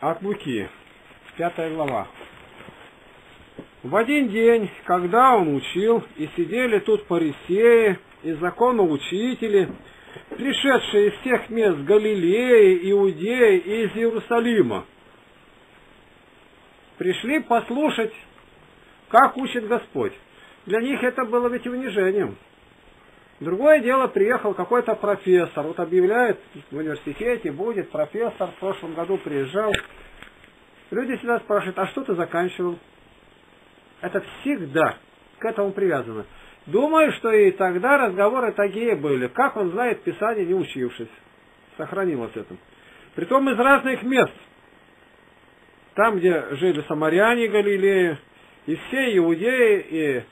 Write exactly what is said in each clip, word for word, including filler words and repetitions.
От Луки, пятая глава. В один день, когда он учил, и сидели тут фарисеи и законоучители, пришедшие из всех мест Галилеи, Иудеи и из Иерусалима, пришли послушать, как учит Господь. Для них это было ведь унижением. Другое дело, приехал какой-то профессор, вот объявляет, в университете будет профессор, в прошлом году приезжал. Люди всегда спрашивают, а что ты заканчивал? Это всегда к этому привязано. Думаю, что и тогда разговоры такие были, как он знает Писание, не учившись. Сохранилось это. Притом из разных мест. Там, где жили самаряне Галилеи, и все иудеи, и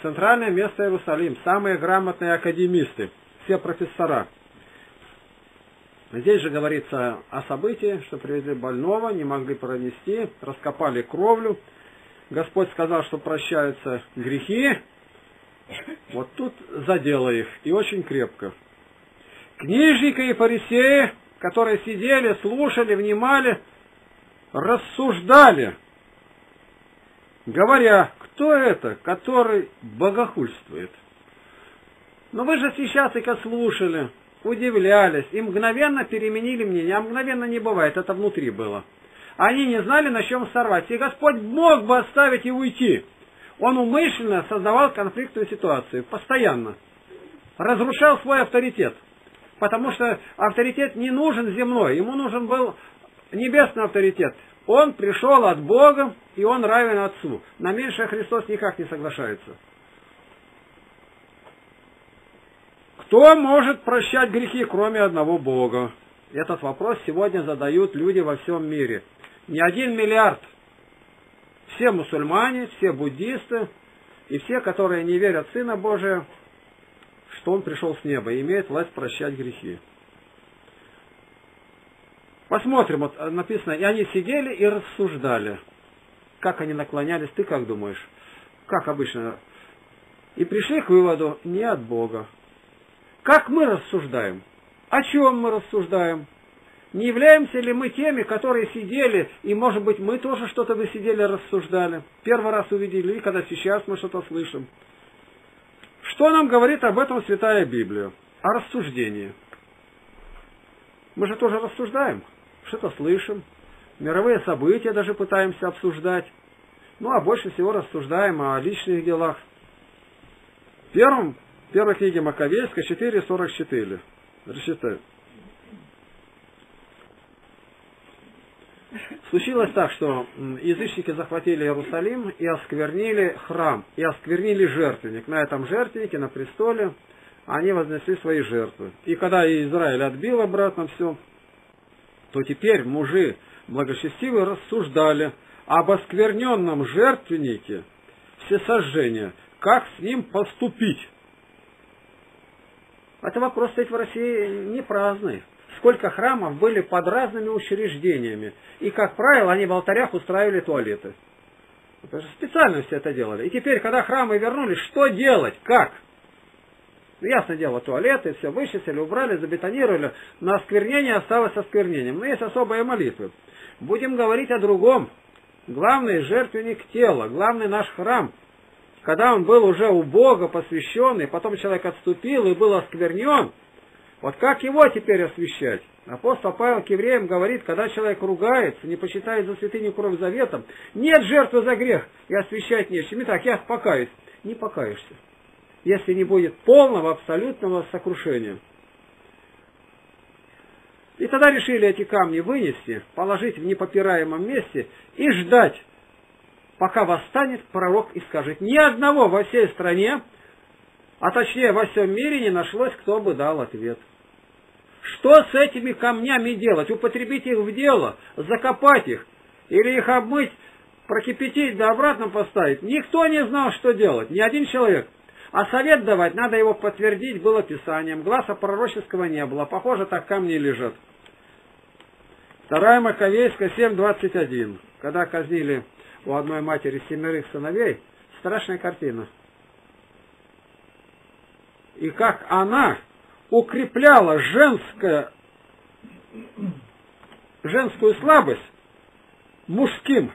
центральное место Иерусалим, самые грамотные академисты, все профессора. Здесь же говорится о событии, что привезли больного, не могли пронести, раскопали кровлю. Господь сказал, что прощаются грехи. Вот тут задело их, и очень крепко. Книжники и фарисеи, которые сидели, слушали, внимали, рассуждали, говоря, кто это, который богохульствует? Но вы же сейчас их слушали, удивлялись, и мгновенно переменили мнение, а мгновенно не бывает, это внутри было. Они не знали, на чем сорвать, и Господь мог бы оставить и уйти. Он умышленно создавал конфликтную ситуацию, постоянно, разрушал свой авторитет, потому что авторитет не нужен земной, ему нужен был небесный авторитет. Он пришел от Бога, и он равен Отцу. На меньшее Христос никак не соглашается. Кто может прощать грехи, кроме одного Бога? Этот вопрос сегодня задают люди во всем мире. Не один миллиард. Все мусульмане, все буддисты, и все, которые не верят в Сына Божия, что Он пришел с неба и имеет власть прощать грехи. Посмотрим, вот написано, и они сидели и рассуждали, как они наклонялись, ты как думаешь, как обычно, и пришли к выводу, не от Бога. Как мы рассуждаем? О чем мы рассуждаем? Не являемся ли мы теми, которые сидели, и, может быть, мы тоже что-то бы сидели, рассуждали, первый раз увидели, и когда сейчас мы что-то слышим. Что нам говорит об этом Святая Библия? О рассуждении. Мы же тоже рассуждаем. Что-то слышим, мировые события даже пытаемся обсуждать, ну а больше всего рассуждаем о личных делах. В первом, первой книге Маккавейской четыре сорок четыре. Рассчитаю. Случилось так, что язычники захватили Иерусалим и осквернили храм, и осквернили жертвенник. На этом жертвеннике, на престоле, они вознесли свои жертвы. И когда Израиль отбил обратно все, то теперь мужи благочестивые рассуждали об оскверненном жертвеннике всесожжения, как с ним поступить. Это вопрос, кстати, в России не праздный. Сколько храмов были под разными учреждениями, и, как правило, они в алтарях устраивали туалеты. Специально все это делали. И теперь, когда храмы вернулись, что делать, как? Ясно дело, туалеты, все вычистили, убрали, забетонировали. На осквернение осталось осквернением. Но есть особые молитвы. Будем говорить о другом. Главный жертвенник тела, главный наш храм. Когда он был уже у Бога посвященный, потом человек отступил и был осквернен. Вот как его теперь освящать? Апостол Павел к евреям говорит, когда человек ругается, не почитает за святыню кровь заветом, нет жертвы за грех, и освящать нечем. Итак, я покаюсь. Не покаешься, если не будет полного, абсолютного сокрушения. И тогда решили эти камни вынести, положить в непопираемом месте и ждать, пока восстанет пророк и скажет, ни одного во всей стране, а точнее во всем мире не нашлось, кто бы дал ответ. Что с этими камнями делать? Употребить их в дело, закопать их, или их обмыть, прокипятить, да обратно поставить? Никто не знал, что делать, ни один человек. А совет давать, надо его подтвердить, было Писанием. Глаза пророческого не было. Похоже, так камни лежат. Вторая Маккавейская семь двадцать один. Когда казнили у одной матери семерых сыновей, страшная картина. И как она укрепляла женское, женскую слабость мужским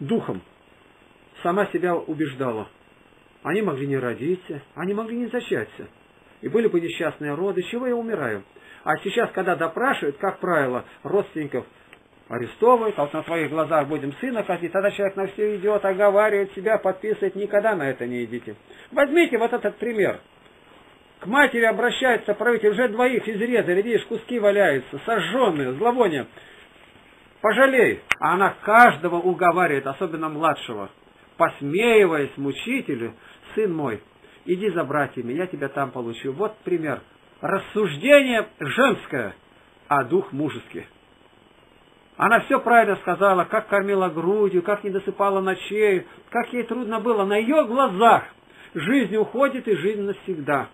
духом сама себя убеждала. Они могли не родиться, они могли не зачаться. И были бы несчастные роды, чего я умираю. А сейчас, когда допрашивают, как правило, родственников арестовывают, а вот на твоих глазах будем сына казнить, тогда человек на все идет, оговаривает себя, подписывает, никогда на это не идите. Возьмите вот этот пример. К матери обращается правитель, уже двоих изрезали, видишь, куски валяются, сожженные, зловоние. Пожалей. А она каждого уговаривает, особенно младшего, посмеиваясь мучителю: сын мой, иди за братьями, я тебя там получу. Вот пример. Рассуждение женское, а дух мужеский. Она все правильно сказала, как кормила грудью, как не досыпала ночей, как ей трудно было. На ее глазах жизнь уходит, и жизнь навсегда.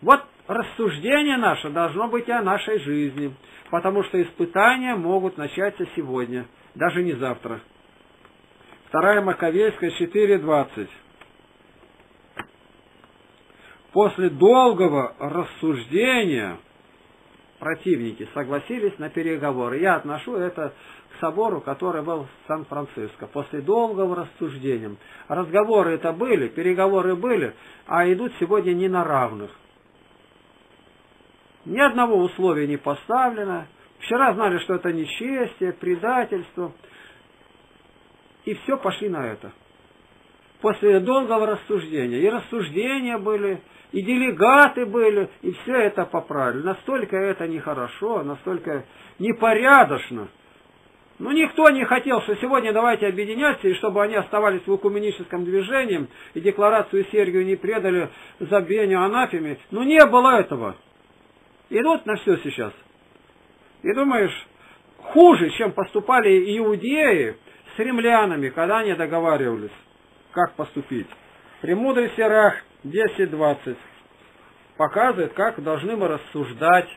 Вот рассуждение наше должно быть о нашей жизни, потому что испытания могут начаться сегодня, даже не завтра. Вторая Маккавейская четыре двадцать. После долгого рассуждения противники согласились на переговоры. Я отношу это к собору, который был в Сан-Франциско. После долгого рассуждения. Разговоры это были, переговоры были, а идут сегодня не на равных. Ни одного условия не поставлено. Вчера знали, что это нечестие, предательство. И все пошли на это. После долгого рассуждения. И рассуждения были, и делегаты были, и все это поправили. Настолько это нехорошо, настолько непорядочно. Но никто не хотел, что сегодня давайте объединяться, и чтобы они оставались в экуменическом движении, и декларацию Сергию не предали забвению анафеме. Но не было этого. Идут на все сейчас. И думаешь, хуже, чем поступали иудеи с римлянами, когда они договаривались, как поступить. Премудрый Сирах десять двадцать показывает, как должны мы рассуждать,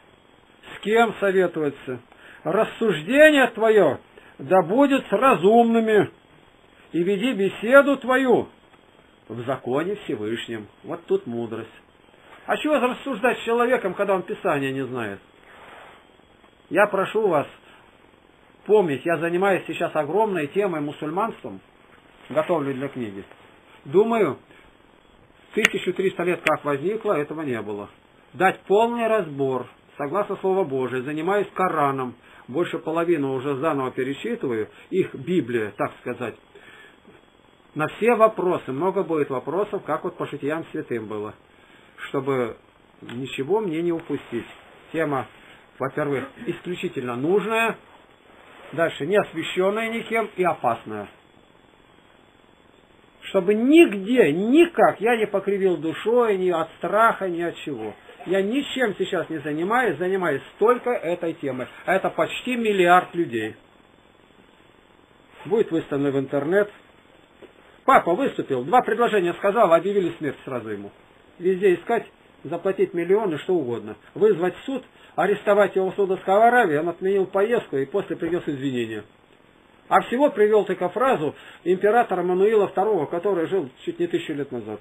с кем советоваться. Рассуждение твое да будет с разумными, и веди беседу твою в законе Всевышнем. Вот тут мудрость. А чего рассуждать с человеком, когда он Писания не знает? Я прошу вас помнить, я занимаюсь сейчас огромной темой мусульманством, готовлю для книги. Думаю, тысячу триста лет как возникло, этого не было. Дать полный разбор, согласно Слову Божию, занимаюсь Кораном, больше половины уже заново перечитываю, их Библия, так сказать. На все вопросы, много будет вопросов, как вот по житиям святым было, чтобы ничего мне не упустить. Тема, во-первых, исключительно нужная, дальше не освященная никем и опасная. Чтобы нигде, никак я не покривил душой, ни от страха, ни от чего. Я ничем сейчас не занимаюсь, занимаюсь только этой темой. А это почти миллиард людей. Будет выставлено в интернет. Папа выступил, два предложения сказал, объявили смерть сразу ему. Везде искать, заплатить миллионы, что угодно. Вызвать суд, арестовать его в Судовской Аравии, он отменил поездку и после принес извинения. А всего привел только фразу императора Мануила второго, который жил чуть не тысячу лет назад.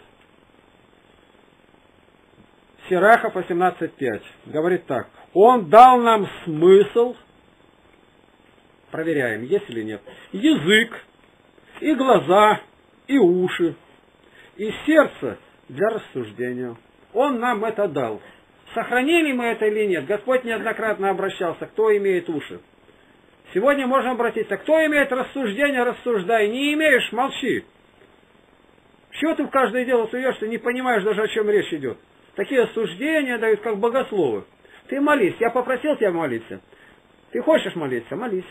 Сирахов восемнадцать пять говорит так. Он дал нам смысл, проверяем, есть или нет, язык, и глаза, и уши, и сердце для рассуждения. Он нам это дал. Сохранили мы это или нет? Господь неоднократно обращался, кто имеет уши. Сегодня можно обратиться. Кто имеет рассуждение, рассуждай. Не имеешь, молчи. Чего ты в каждое дело суешься, не понимаешь даже, о чем речь идет. Такие рассуждения дают, как богословы. Ты молись. Я попросил тебя молиться. Ты хочешь молиться? Молись.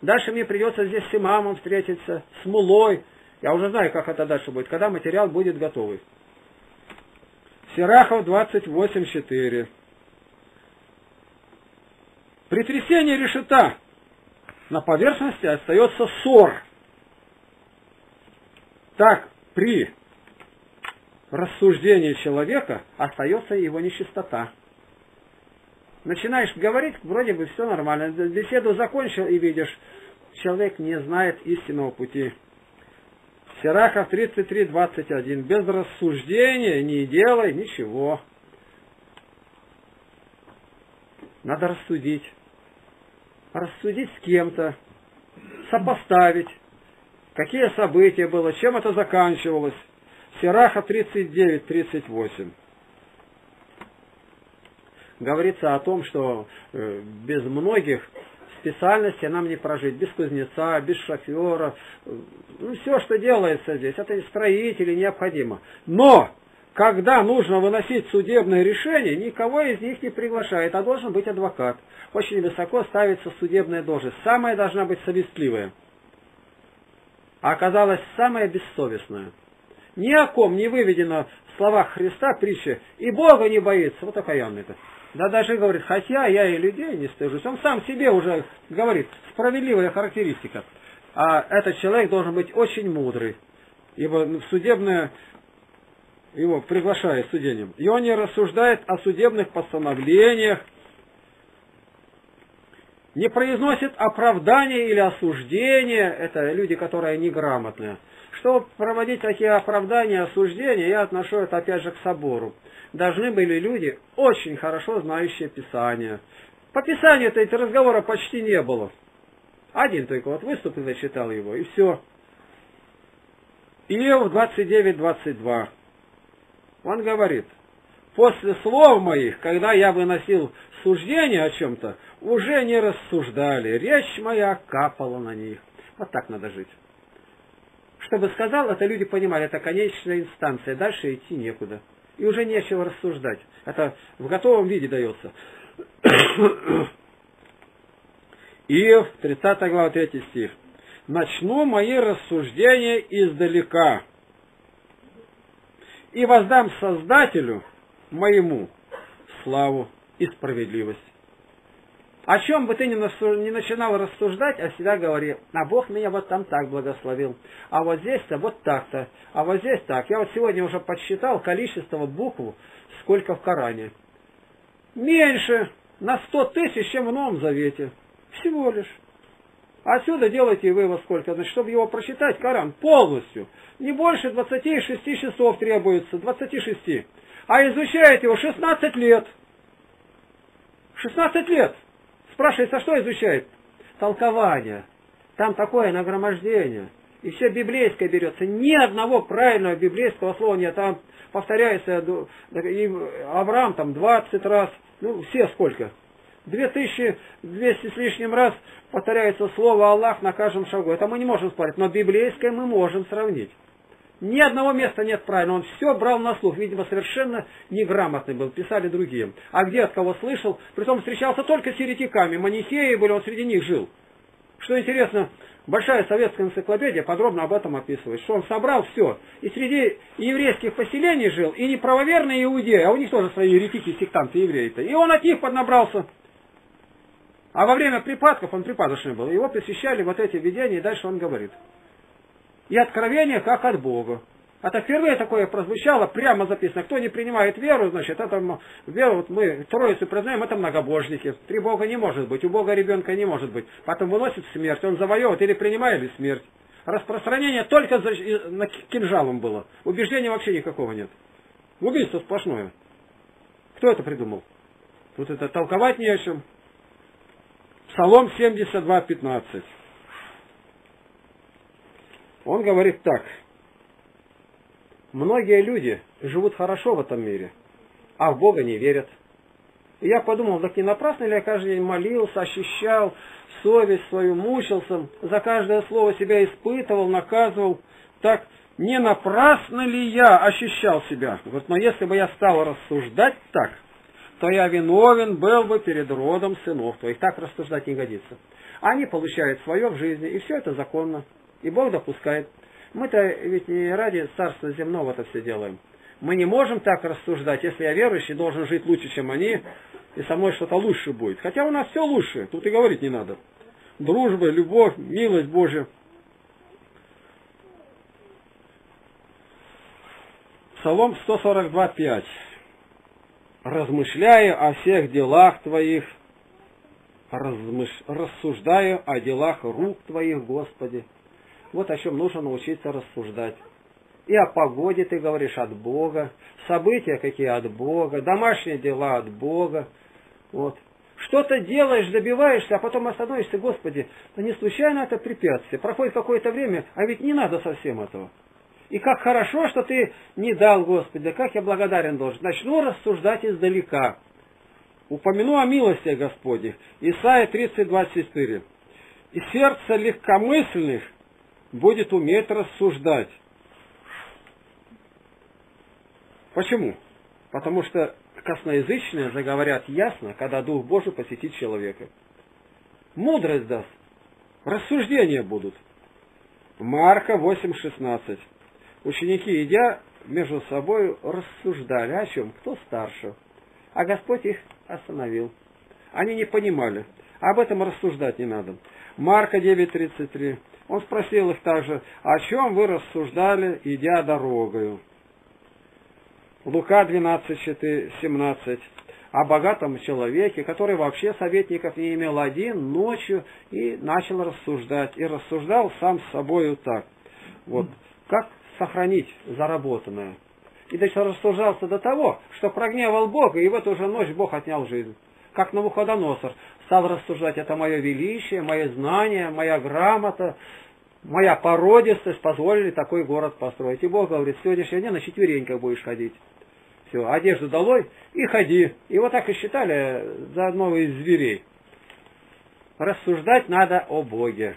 Дальше мне придется здесь с имамом встретиться, с мулой. Я уже знаю, как это дальше будет, когда материал будет готовый. Сирахов двадцать восемь четыре. При трясении решета на поверхности остается ссор. Так, при рассуждении человека остается его нечистота. Начинаешь говорить, вроде бы все нормально. Беседу закончил и видишь, человек не знает истинного пути. Сирахов тридцать три двадцать один. Без рассуждения не делай ничего. Надо рассудить. Рассудить с кем-то, сопоставить, какие события было, чем это заканчивалось. Сираха тридцать девять тридцать восемь. Говорится о том, что без многих специальностей нам не прожить. Без кузнеца, без шофера. Ну, все, что делается здесь, это строители необходимо. Но, когда нужно выносить судебные решения, никого из них не приглашает, а должен быть адвокат. Очень высоко ставится судебная должность. Самая должна быть совестливая. А оказалась самая бессовестная. Ни о ком не выведено в словах Христа притча. И Бога не боится. Вот окаянный-то. Да даже говорит, хотя я и людей не стыжусь. Он сам себе уже говорит, справедливая характеристика. А этот человек должен быть очень мудрый. Ибо в судебное его приглашает судением. И он не рассуждает о судебных постановлениях. Не произносит оправдания или осуждения. Это люди, которые неграмотные. Чтобы проводить такие оправдания, осуждения, я отношу это опять же к собору. Должны были люди, очень хорошо знающие Писание. По Писанию-то эти разговора почти не было. Один только вот выступил и зачитал его, и все. Иов двадцать девять двадцать два. Он говорит, после слов моих, когда я выносил суждение о чем-то, уже не рассуждали, речь моя капала на них. Вот так надо жить. Чтобы сказал, это люди понимали, это конечная инстанция, дальше идти некуда. И уже нечего рассуждать. Это в готовом виде дается. Иов, тридцатая глава, третий стих. Начну мои рассуждения издалека. И воздам Создателю моему славу и справедливость. О чем бы ты ни начинал рассуждать, а всегда говори, а Бог меня вот там так благословил, а вот здесь-то вот так-то, а вот здесь так. Я вот сегодня уже подсчитал количество букв, сколько в Коране. Меньше на сто тысяч, чем в Новом Завете. Всего лишь. Отсюда делайте вывод сколько. Значит, чтобы его прочитать, Коран полностью. Не больше двадцати шести часов требуется, двадцати шести. А изучает его шестнадцать лет. шестнадцать лет. Спрашивается, а что изучает? Толкование. Там такое нагромождение. И все библейское берется. Ни одного правильного библейского слова нет. Там повторяется Авраам там двадцать раз. Ну, все сколько? две тысячи двести с лишним раз повторяется слово Аллах на каждом шагу. Это мы не можем спорить. Но библейское мы можем сравнить. Ни одного места нет правильно. Он все брал на слух. Видимо, совершенно неграмотный был. Писали другие. А где от кого слышал? Притом встречался только с еретиками. Манихеи были, он среди них жил. Что интересно, большая советская энциклопедия подробно об этом описывает. Что он собрал все. И среди еврейских поселений жил. И не правоверные иудеи, а у них тоже свои еретики, сектанты, евреи-то. И он от них поднабрался. А во время припадков, он припадочный был. Его посещали вот эти видения. И дальше он говорит. И откровение, как от Бога. Это впервые такое прозвучало, прямо записано. Кто не принимает веру, значит, это веру, вот мы Троицу признаем, это многобожники. Три Бога не может быть, у Бога ребенка не может быть. Потом выносит смерть, он завоевывает или принимает или смерть. Распространение только за кинжалом было. Убеждения вообще никакого нет. Убийство сплошное. Кто это придумал? Тут это толковать не о чем. Псалом семьдесят два пятнадцать. Он говорит так. Многие люди живут хорошо в этом мире, а в Бога не верят. И я подумал, так не напрасно ли я каждый день молился, ощущал совесть свою, мучился, за каждое слово себя испытывал, наказывал. Так не напрасно ли я ощущал себя? Вот, но если бы я стал рассуждать так, то я виновен был бы перед родом сынов твоих. Так рассуждать не годится. Они получают свое в жизни, и все это законно. И Бог допускает. Мы-то ведь не ради царства земного-то все делаем. Мы не можем так рассуждать. Если я верующий, должен жить лучше, чем они, и со мной что-то лучше будет. Хотя у нас все лучше, тут и говорить не надо. Дружба, любовь, милость Божья. Псалом сто сорок два пять. Размышляю о всех делах твоих, размыш... рассуждаю о делах рук твоих, Господи. Вот о чем нужно научиться рассуждать. И о погоде ты говоришь от Бога, события какие от Бога, домашние дела от Бога. Вот. Что-то делаешь, добиваешься, а потом остановишься, Господи, да не случайно это препятствие. Проходит какое-то время, а ведь не надо совсем этого. И как хорошо, что ты не дал, Господи, да как я благодарен должен. Начну рассуждать издалека. Упомяну о милости Господи. Исайя тридцать, двадцать четыре. И сердце легкомысленных будет уметь рассуждать. Почему? Потому что косноязычные заговорят ясно, когда Дух Божий посетит человека. Мудрость даст. Рассуждения будут. Марка восемь, шестнадцать. Ученики, идя между собой, рассуждали о чем? Кто старше? А Господь их остановил. Они не понимали. Об этом рассуждать не надо. Марка девять, тридцать три. Он спросил их также, о чем вы рассуждали, идя дорогою? Лука двенадцать, семнадцать. О богатом человеке, который вообще советников не имел, один ночью и начал рассуждать. И рассуждал сам с собою так. Вот. Как сохранить заработанное? И дальше рассуждался до того, что прогневал Бога, и в эту же ночь Бог отнял жизнь. Как Навуходоносор стал рассуждать, это мое величие, мое знание, моя грамота, моя породистость позволили такой город построить. И Бог говорит, с сегодняшнего дня на четвереньках будешь ходить. Все, одежду долой и ходи. И вот так и считали за одного из зверей. Рассуждать надо о Боге.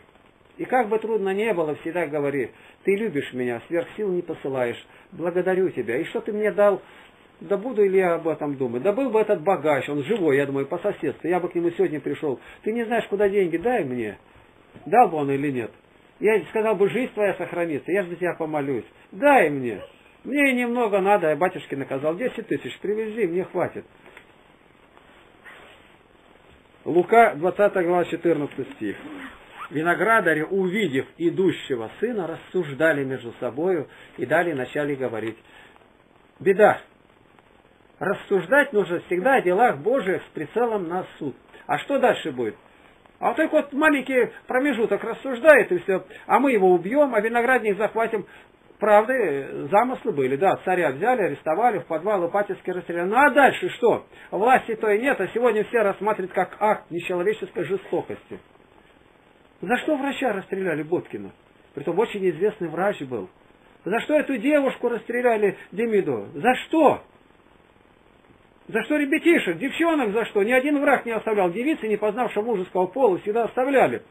И как бы трудно ни было, всегда говори, ты любишь меня, сверх сил не посылаешь, благодарю тебя. И что ты мне дал? Да буду ли я об этом думать? Да был бы этот богач, он живой, я думаю, по соседству, я бы к нему сегодня пришел. Ты не знаешь, куда деньги, дай мне. Дал бы он или нет? Я сказал бы, жизнь твоя сохранится, я же за тебя помолюсь. Дай мне. Мне немного надо, я батюшке наказал, десять тысяч, привези, мне хватит. Лука двадцатая глава, четырнадцатый стих. Виноградари, увидев идущего сына, рассуждали между собою и далее начали говорить. Беда. Рассуждать нужно всегда о делах Божьих с прицелом на суд. А что дальше будет? А вот так вот маленький промежуток рассуждает, и все. А мы его убьем, а виноградник захватим. Правда, замыслы были, да, царя взяли, арестовали, в подвал Ипатьевский расстреляли. Ну а дальше что? Власти той нет, а сегодня все рассматривают как акт нечеловеческой жестокости. За что врача расстреляли Боткина? Притом очень известный врач был. За что эту девушку расстреляли Демидову? За что? За что ребятишек, девчонок за что? Ни один враг не оставлял. Девицы, не познавшие мужеского пола, всегда оставляли.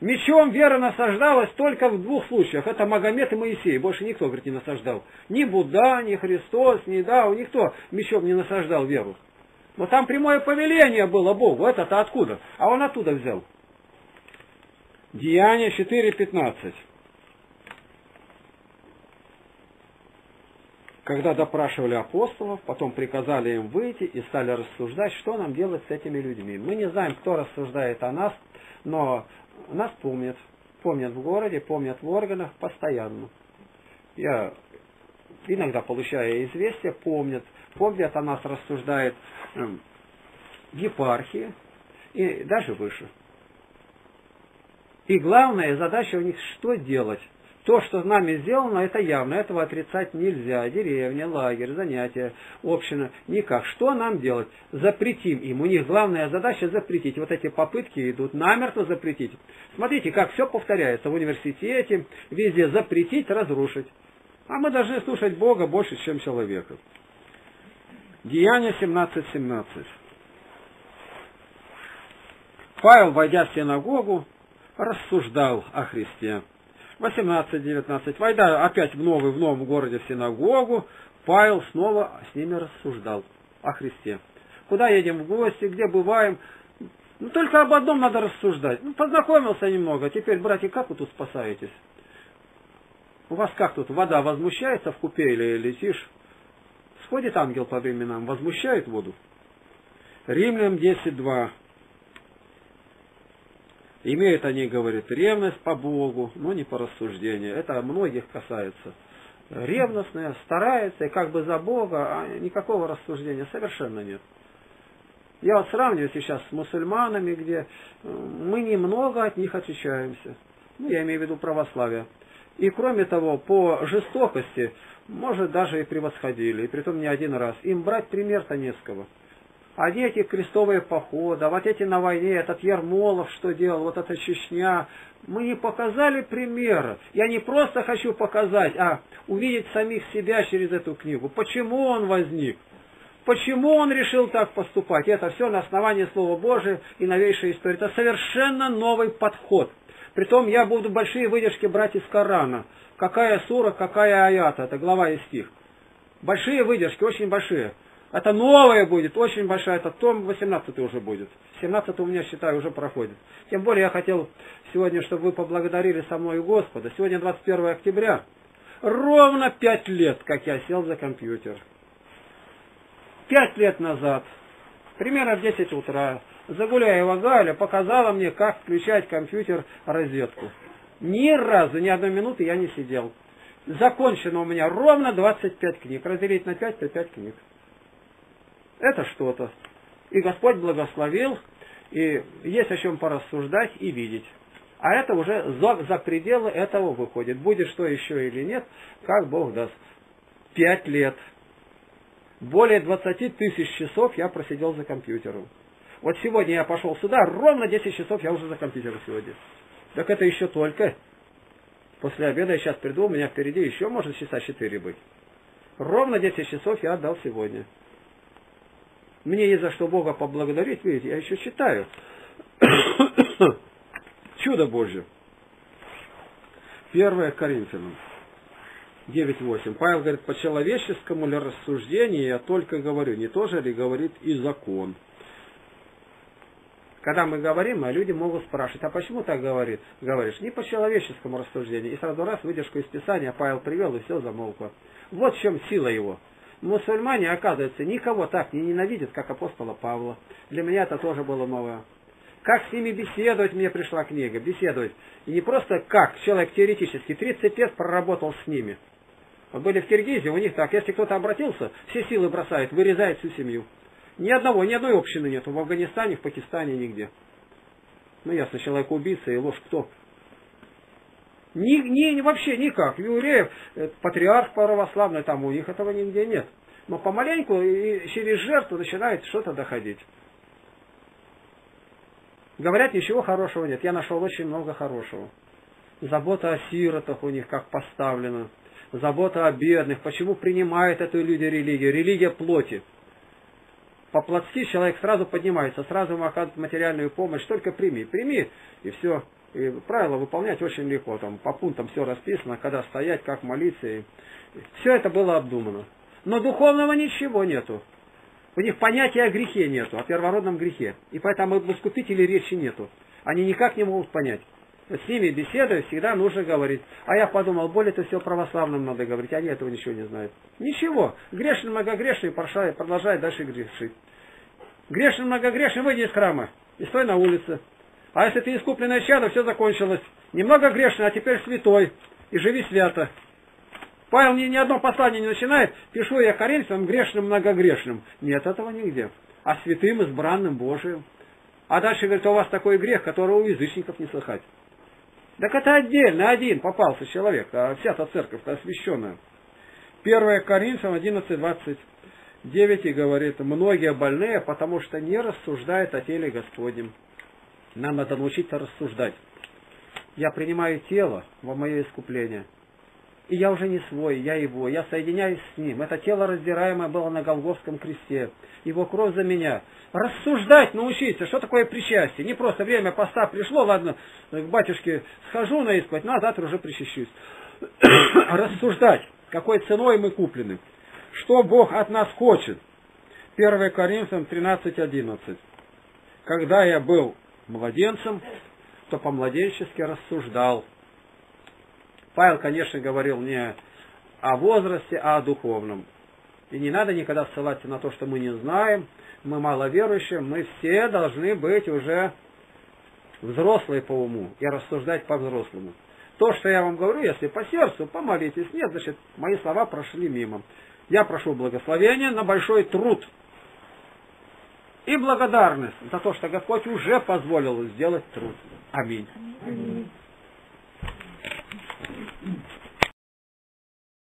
Мечом вера насаждалась только в двух случаях. Это Магомед и Моисей. Больше никто, говорит, не насаждал. Ни Будда, ни Христос, ни Дау, никто мечом не насаждал веру. Но там прямое повеление было Богу. Это-то откуда? А он оттуда взял. Деяния четыре, пятнадцать. Когда допрашивали апостолов, потом приказали им выйти и стали рассуждать, что нам делать с этими людьми. Мы не знаем, кто рассуждает о нас, но нас помнят. Помнят в городе, помнят в органах постоянно. Я иногда получаю известия, помнят. Помнят о нас, рассуждает в епархии и даже выше. И главная задача у них, что делать. То, что с нами сделано, это явно, этого отрицать нельзя. Деревня, лагерь, занятия, община, никак. Что нам делать? Запретим им. У них главная задача запретить. Вот эти попытки идут намертво запретить. Смотрите, как все повторяется в университете, везде запретить, разрушить. А мы должны слушать Бога больше, чем человека. Деяния семнадцать, семнадцать. Павел, войдя в синагогу, рассуждал о Христе. восемнадцать, девятнадцать. Войдя опять в новый, в новом городе в синагогу, Павел снова с ними рассуждал о Христе. Куда едем в гости, где бываем? Ну, только об одном надо рассуждать. Ну, познакомился немного. Теперь, братья, как вы тут спасаетесь? У вас как тут вода возмущается в купе или летишь? Сходит ангел по временам, возмущает воду. Римлянам десять, два. Имеют они, говорит, ревность по Богу, но не по рассуждению. Это многих касается. Ревностные, стараются, и как бы за Бога, а никакого рассуждения совершенно нет. Я вот сравниваю сейчас с мусульманами, где мы немного от них отличаемся. Ну, я имею в виду православие. И кроме того, по жестокости, может, даже и превосходили, и притом не один раз. Им брать пример-то не с кого. А эти крестовые походы, вот эти на войне, этот Ермолов что делал, вот эта Чечня. Мы не показали примера. Я не просто хочу показать, а увидеть самих себя через эту книгу. Почему он возник? Почему он решил так поступать? Это все на основании Слова Божия и новейшей истории. Это совершенно новый подход. Притом я буду большие выдержки брать из Корана. Какая сура, какая аята, это глава и стих. Большие выдержки, очень большие. Это новое будет, очень большая, это том восемнадцатый уже будет. семнадцатый у меня, считаю, уже проходит. Тем более я хотел сегодня, чтобы вы поблагодарили со мной Господа. Сегодня двадцать первое октября. Ровно пять лет, как я сел за компьютер. Пять лет назад, примерно в десять утра, Загуляя Вагаля показала мне, как включать компьютер розетку. Ни разу, ни одной минуты я не сидел. Закончено у меня ровно двадцать пять книг. Разделить на пять, то пять книг. Это что-то. И Господь благословил, и есть о чем порассуждать и видеть. А это уже за, за пределы этого выходит. Будет что еще или нет, как Бог даст. Пять лет. Более двадцати тысяч часов я просидел за компьютером. Вот сегодня я пошел сюда, ровно десять часов я уже за компьютером сегодня. Так это еще только. После обеда я сейчас приду, у меня впереди еще может часа четыре быть. Ровно десять часов я отдал сегодня. Мне есть за что Бога поблагодарить, видите, я еще читаю. Чудо Божье. первое Коринфянам девять восемь. Павел говорит, по человеческому ли рассуждению я только говорю, не то же ли говорит и закон. Когда мы говорим, а люди могут спрашивать, а почему так говорит? Говоришь, не по человеческому рассуждению. И сразу раз выдержку из Писания Павел привел, и все замолкло. Вот в чем сила его. Мусульмане, оказывается, никого так не ненавидят, как апостола Павла. Для меня это тоже было новое. Как с ними беседовать, мне пришла книга, беседовать. И не просто как, человек теоретически, тридцать лет проработал с ними. Вот были в Киргизии, у них так, если кто-то обратился, все силы бросает, вырезает всю семью. Ни одного, ни одной общины нет. В Афганистане, в Пакистане, нигде. Ну, ясно, человек убийца и ложь кто? Ни, ни, вообще никак. Иудеев, патриарх православный, там у них этого нигде нет. Но помаленьку и через жертву начинает что-то доходить. Говорят, ничего хорошего нет. Я нашел очень много хорошего. Забота о сиротах у них как поставлена. Забота о бедных. Почему принимают эту люди религию? Религия плоти. По плотски человек сразу поднимается, сразу ему оказывают материальную помощь, только прими, прими, и все. И правила выполнять очень легко, там по пунктам все расписано, когда стоять, как молиться. И... Все это было обдумано. Но духовного ничего нету. У них понятия о грехе нету, о первородном грехе. И поэтому об искупителе речи нету. Они никак не могут понять. С ними беседуя, всегда нужно говорить. А я подумал, более-то все православным надо говорить, они этого ничего не знают. Ничего. Грешный многогрешный продолжает дальше грешить. Грешный многогрешный, выйди из храма и стой на улице. А если ты искупленное чадо, все закончилось. Немного грешный, а теперь святой. И живи свято. Павел ни, ни одно послание не начинает. Пишу я коринфянам грешным многогрешным. Нет этого нигде. А святым избранным Божиим. А дальше говорит, у вас такой грех, которого у язычников не слыхать. Так это отдельно, один попался человек, а вся эта церковь освященная. первое Коринфянам одиннадцать двадцать девять говорит, многие больные, потому что не рассуждают о теле Господнем. Нам надо научиться рассуждать. Я принимаю тело во мое искупление. И я уже не свой, я его, я соединяюсь с ним. Это тело раздираемое было на Голгофском кресте. Его кровь за меня. Рассуждать научиться, что такое причастие. Не просто время поста пришло, ладно, к батюшке схожу на исповедь, ну а завтра уже причащусь. Рассуждать, какой ценой мы куплены. Что Бог от нас хочет. первое Коринфянам тринадцать одиннадцать. Когда я был младенцем, то по-младенчески рассуждал. Павел, конечно, говорил не о возрасте, а о духовном. И не надо никогда ссылаться на то, что мы не знаем, мы маловерующие, мы все должны быть уже взрослые по уму и рассуждать по-взрослому. То, что я вам говорю, если по сердцу, помолитесь, нет, значит, мои слова прошли мимо. Я прошу благословения на большой труд и благодарность за то, что Господь уже позволил сделать труд. Аминь. Аминь.